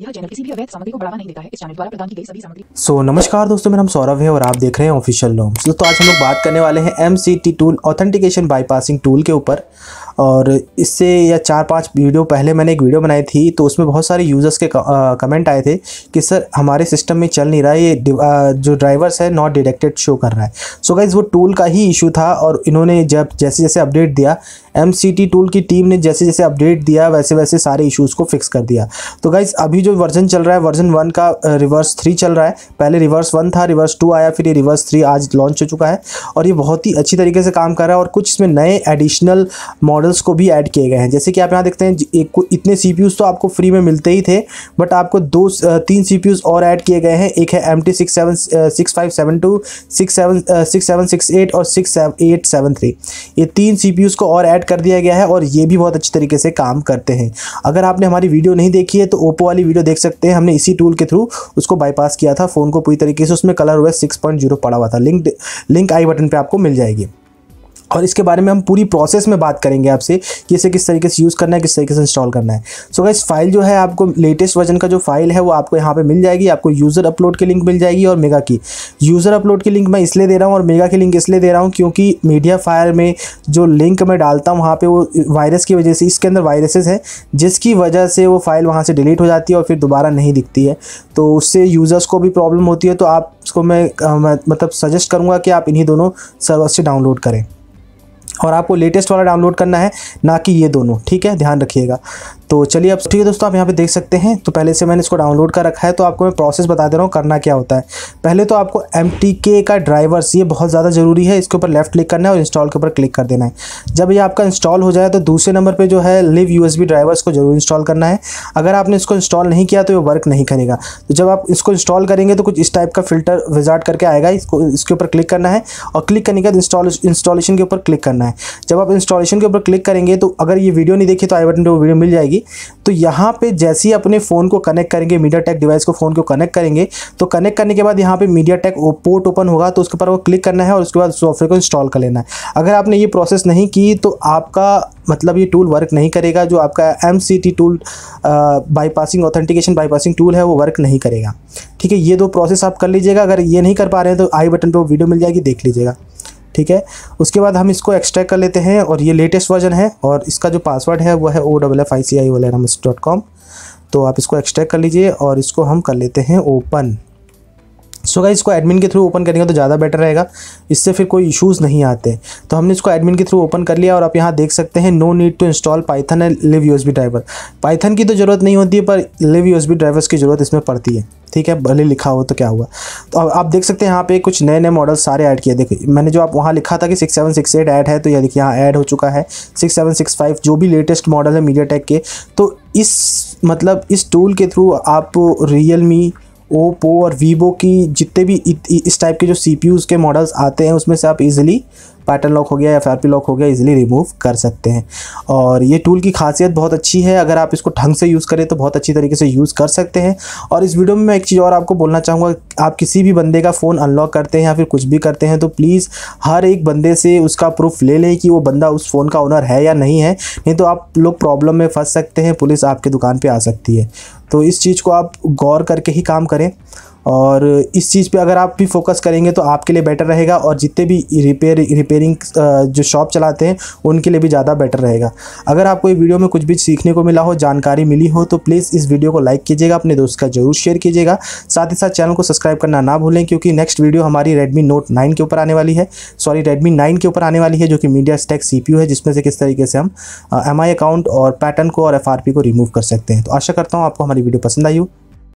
यह चैनल किसी भी अवैध सामग्री को बढ़ावा नहीं देता है। इस चैनल द्वारा प्रदान की गई सभी सामग्री। नमस्कार दोस्तों, मेरा नाम सौरभ है और आप देख रहे हैं ऑफिशियल रोम्स। दोस्तों आज हम लोग बात करने वाले हैं MCT tool authentication bypassing tool के ऊपर। और इससे या 4-5 वीडियो पहले मैंने एक वीडियो बनाई थी, तो उसमें बहुत सारे यूज़र्स के कमेंट आए थे कि सर हमारे सिस्टम में चल नहीं रहा है, ये जो ड्राइवर्स है नॉट डिटेक्टेड शो कर रहा है। सो गाइस वो टूल का ही इशू था। और इन्होंने जब जैसे अपडेट दिया, MCT टूल की टीम ने जैसे अपडेट दिया वैसे सारे इशूज़ को फिक्स कर दिया। तो गाइस अभी जो वर्जन चल रहा है, वर्जन 1 का रिवर्स 3 चल रहा है। पहले रिवर्स 1 था, रिवर्स 2 आया, फिर ये रिवर्स 3 आज लॉन्च हो चुका है और ये बहुत ही अच्छी तरीके से काम कर रहा है। और कुछ इसमें नए एडिशनल मॉडल्स को भी ऐड किए गए हैं, जैसे कि आप यहाँ देखते हैं इतने CPUs तो आपको फ्री में मिलते ही थे, बट आपको 2-3 CPUs और ऐड किए गए हैं। एक है MT676572, 6768 और 6873, ये 3 CPUs को और ऐड कर दिया गया है और ये भी बहुत अच्छी तरीके से काम करते हैं। अगर आपने हमारी वीडियो नहीं देखी है तो ओप्पो वाली वीडियो देख सकते हैं, हमने इसी टूल के थ्रू उसको बाईपास किया था फ़ोन को पूरी तरीके से। उसमें ColorOS 6.0 पड़ा हुआ था, लिंक आई बटन पे आपको मिल जाएगी। और इसके बारे में हम पूरी प्रोसेस में बात करेंगे आपसे कि इसे किस तरीके से यूज़ करना है, किस तरीके से इंस्टॉल करना है। सो गाइस फाइल जो है, आपको लेटेस्ट वर्जन का जो फाइल है वो आपको यहाँ पे मिल जाएगी। आपको यूज़र अपलोड की लिंक मिल जाएगी और मेगा की। यूज़र अपलोड की लिंक मैं इसलिए दे रहा हूँ और मेगा की लिंक इसलिए दे रहा हूँ क्योंकि मीडिया फायर में जो लिंक मैं डालता हूँ वहाँ पर वो वायरस की वजह से, इसके अंदर वायरसेस हैं जिसकी वजह से वो फाइल वहाँ से डिलीट हो जाती है और फिर दोबारा नहीं दिखती है, तो उससे यूज़र्स को भी प्रॉब्लम होती है। तो आप इसको मैं मतलब सजेस्ट करूँगा कि आप इन्हीं दोनों सर्वर से डाउनलोड करें और आपको लेटेस्ट वाला डाउनलोड करना है, ना कि ये दोनों, ठीक है, ध्यान रखिएगा। तो चलिए अब ठीक है दोस्तों, आप यहाँ पे देख सकते हैं। तो पहले से मैंने इसको डाउनलोड कर रखा है, तो आपको मैं प्रोसेस बता दे रहा हूँ करना क्या होता है। पहले तो आपको MTK का ड्राइवर्स, ये बहुत ज़्यादा ज़रूरी है, इसके ऊपर लेफ्ट क्लिक करना है और इंस्टॉल के ऊपर क्लिक कर देना है। जब ये आपका इंस्टॉल हो जाए तो दूसरे नंबर पर जो है LubUSB ड्राइवर्स को जरूर इंस्टॉल करना है। अगर आपने इसको इंस्टॉल नहीं किया तो ये वर्क नहीं करेगा। तो जब आप इसको इंस्टॉल करेंगे तो कुछ इस टाइप का फिल्टर विजार्ड करके आएगा, इसके ऊपर क्लिक करना है और क्लिक करने के बाद इंस्टॉलेशन के ऊपर क्लिक करना है। जब आप इंस्टॉलेशन के ऊपर क्लिक करेंगे तो अगर ये वीडियो नहीं देखी तो आई बटन पे वो वीडियो मिल जाएगी। तो यहाँ पे जैसे ही अपने फ़ोन को कनेक्ट करेंगे, MediaTek डिवाइस को फ़ोन को कनेक्ट करेंगे, तो कनेक्ट करने के बाद यहाँ पे MediaTek पोर्ट ओपन होगा, तो उसके ऊपर वो क्लिक करना है और उसके बाद सॉफ्टवेयर को इंस्टॉल कर लेना है। अगर आपने ये प्रोसेस नहीं की तो आपका मतलब ये टूल वर्क नहीं करेगा। जो आपका MCT tool bypassing authentication bypassing tool है वो वर्क नहीं करेगा, ठीक है। ये 2 प्रोसेस आप कर लीजिएगा। अगर ये नहीं कर पा रहे हैं तो आई बटन पर वो वीडियो मिल जाएगी, देख लीजिएगा, ठीक है। उसके बाद हम इसको एक्सट्रैक्ट कर लेते हैं और ये लेटेस्ट वर्जन है और इसका जो पासवर्ड है वो है officialroms.com। तो आप इसको एक्सट्रैक्ट कर लीजिए और इसको हम कर लेते हैं ओपन। सो गाइस इसको एडमिन के थ्रू ओपन करेंगे तो ज़्यादा बेटर रहेगा, इससे फिर कोई इश्यूज़ नहीं आते। तो हमने इसको एडमिन के थ्रू ओपन कर लिया और आप यहाँ देख सकते हैं no need to install Python and LubUSB driver. Python की तो ज़रूरत नहीं होती है पर LubUSB ड्राइवर्स की ज़रूरत इसमें पड़ती है, ठीक है, भले लिखा हो तो क्या हुआ। तो अब आप देख सकते हैं यहाँ पे कुछ नए मॉडल सारे ऐड किए। देखिए मैंने जो आप वहाँ लिखा था कि 6768 ऐड है, तो यह देखिए यहाँ ऐड हो चुका है। 6765 जो भी लेटेस्ट मॉडल है MediaTek के। तो इस मतलब इस टूल के थ्रू आप Realme, Oppo और Vivo की जितने भी इस टाइप के जो CPUs के मॉडल्स आते हैं उसमें से आप इजीली पैटर्न लॉक हो गया या FRP लॉक हो गया इजीली रिमूव कर सकते हैं। और ये टूल की खासियत बहुत अच्छी है, अगर आप इसको ढंग से यूज़ करें तो बहुत अच्छी तरीके से यूज़ कर सकते हैं। और इस वीडियो में मैं एक चीज़ और आपको बोलना चाहूँगा, आप किसी भी बंदे का फ़ोन अनलॉक करते हैं या फिर कुछ भी करते हैं तो प्लीज़ हर एक बंदे से उसका प्रूफ ले लें कि वो बंदा उस फ़ोन का ओनर है या नहीं है, नहीं तो आप लोग प्रॉब्लम में फंस सकते हैं, पुलिस आपके दुकान पर आ सकती है। तो इस चीज़ को आप गौर करके ही काम करें और इस चीज़ पे अगर आप भी फोकस करेंगे तो आपके लिए बेटर रहेगा और जितने भी रिपेयरिंग जो शॉप चलाते हैं उनके लिए भी ज़्यादा बेटर रहेगा। अगर आपको ये वीडियो में कुछ भी सीखने को मिला हो, जानकारी मिली हो तो प्लीज़ इस वीडियो को लाइक कीजिएगा, अपने दोस्त का जरूर शेयर कीजिएगा, साथ ही साथ चैनल को सब्सक्राइब करना ना भूलें क्योंकि नेक्स्ट वीडियो हमारी Redmi Note 9 के ऊपर आने वाली है, सॉरी Redmi 9 के ऊपर आने वाली है, जो कि MediaTek CPU है, जिसमें से किस तरीके से हम MI अकाउंट और पैटर्न को और FRP को रिमूव कर सकते हैं। तो आशा करता हूँ आपको हमारी वीडियो पसंद आई हो।